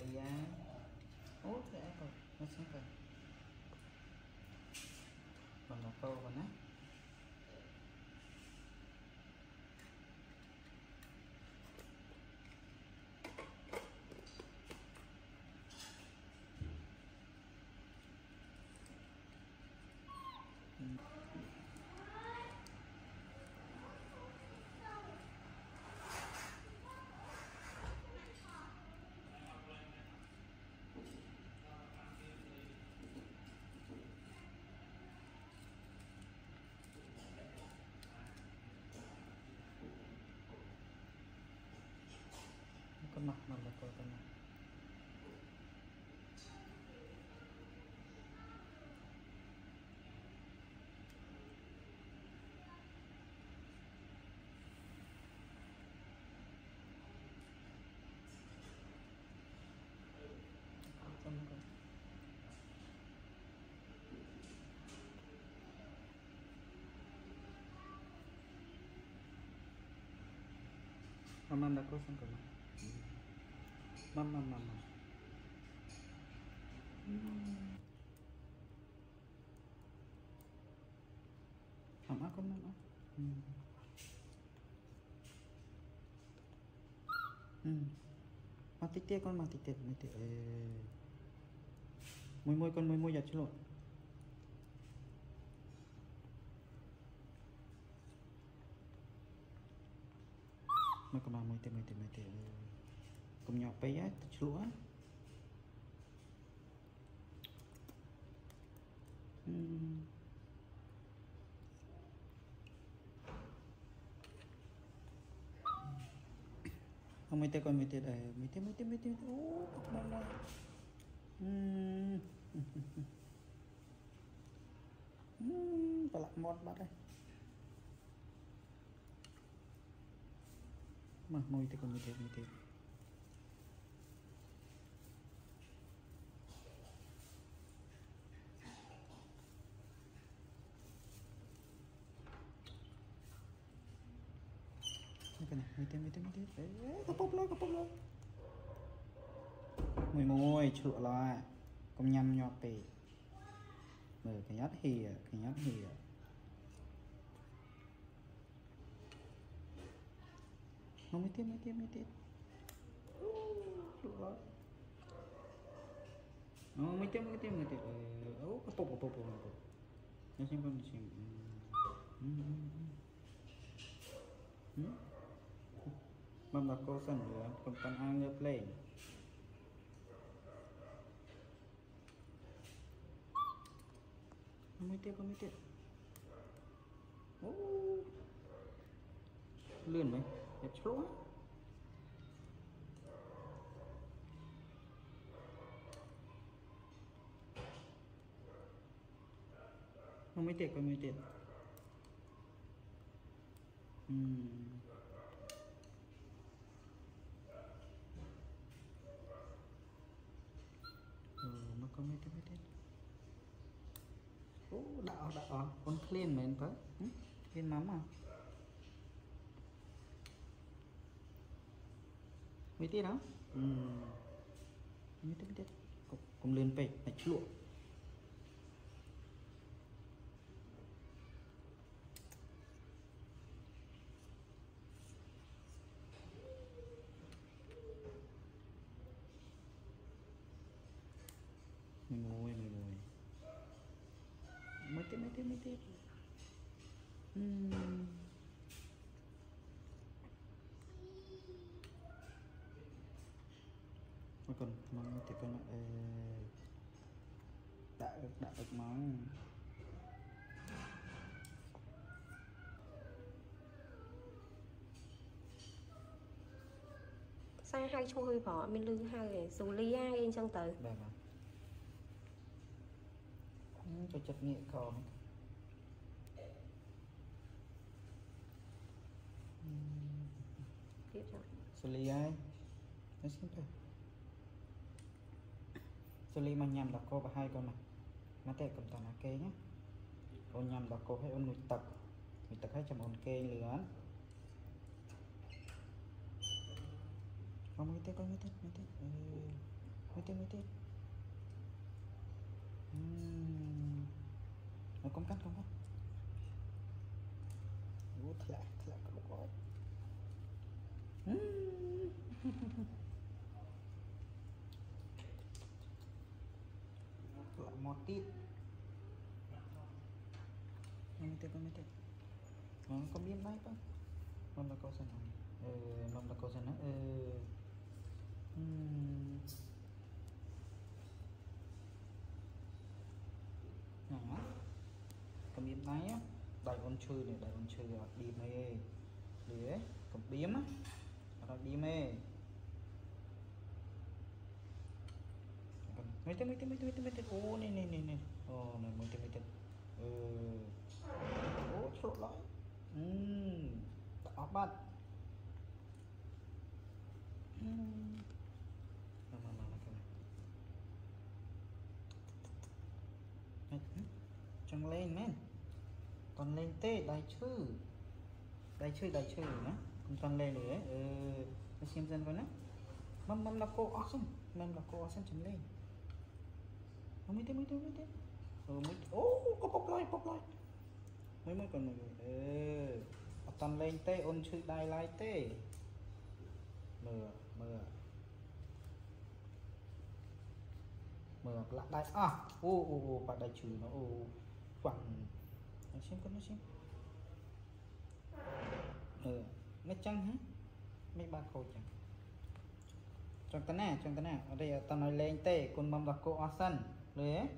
ริยะโอ้เธอเอาไปมาช่วยกันบังโตกันนะKena nambah kau kena. Mama nak kau sangka mana?Mama. Mama kau mana? Mati tiak con mati tiak mati. Mui con mui giật chứ lộn. Mày con mang mui tiak.Cùng nhọc bây giờ thật lũa không mấy tên con mấy tên ô bọc bọc bọc bọc lạc mọt bắt đây mà mấy tên con mấy tênไม่เต็มกระปุกเลยมวยฉุดลอยกำยำหยอดปีมือขยัดเหี่ยไม่เต็มฉุดลอยไม่เต็มโอ้กระปุกนี่ชิมมันแบบก็สั่นเหลือคนกันอ้างเงียบเล่นไม่เตะโอ้เลื่อนไหมเด็ดชั่วไม่เตะไม่เต็มโอ้ดาวคนเคลียนเหมือนเพิ่งเคลียนมั้มอ่ะไม่เต็มไม่เต็มกลมเลื่อนไปแต่ชั่วไม่เต็มมาก่อนมาแต่ก่อนđã được mónใส่ ta haiช่วยพอไม่ลืมให้สุริยาเองจังตื่นจะจับเงี่ยก่อนtiếp rồi xử lý ai nó xin thôi xử lý mà nhầm là cô và hai con này nó tệ cầm toàn là kê nhé còn nhầm là cô hay ôn người tập hay chầm ôn kê lửa không biết con biết tết nó công cắt không á út lại có một gói lại một tít con mít tết nó có biết máy không mâm là câu sần nó nó cầm biếm tay á, đầy con chơi đi mê, để cầm biếm á, nó đi mê, mấy tên, ô này, ô này mấy tên, ô sốt lại, tao bắt, chẳng lên men còn lên tê đại chư nữa không toàn lên nữa xem dân con á mâm là cô awesome chẳng lên không mới thế có bọc lại mới còn mọi người toàn lên tê ôn chữ đại lại tê mở lại đại ô và đại trừ nó khoảng xem con nó xem nó chăng hả mấy ba câu chẳng trong tấn à ở đây ta nói lên tê con mâm là cô Ocean lưới này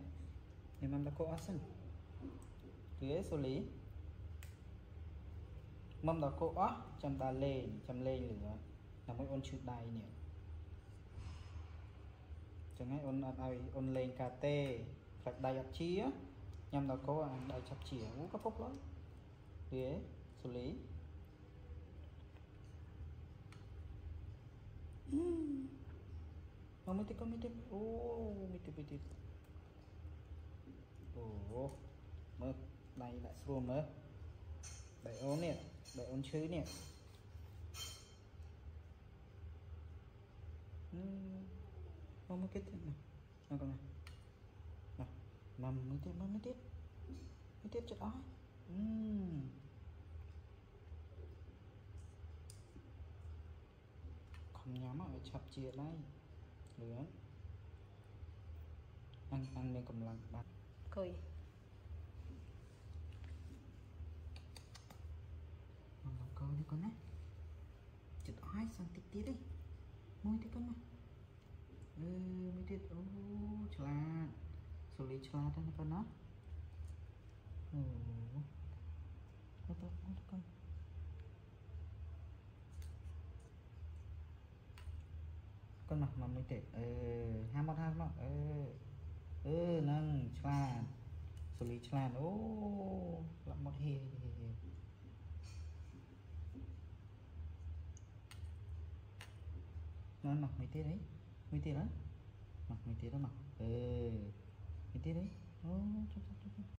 mâm là cô Ocean lưới xử lý mâm là cô ó chăm ta lên lửa là mới ôn chữ đại nhỉ chẳng ai ôn lên cà tê gạch đầy ập chi á nhằm là có đầy chập chĩa ngũ các phúc lắm để xử lý nó mới tiếp ô mơ này lại xua mơ đầy ôn chứ nè mâm mới kết này, nào con này, nào mâm mới tiếp chất ói, không nhắm ở chập chìa đây, lửa, ăn lên cầm lăng bát, cười, mâm là câu đi con này, chất ói sang tí đi, môi tí con này. Mới tiết chla xử lý chla đây con nó con mà mới tiết ham mất nâng chla xử lý chla lại một hề nó mặc mấy tiết đấy Mày tí đó mặc. Mày tí đấy. Ô, chụp.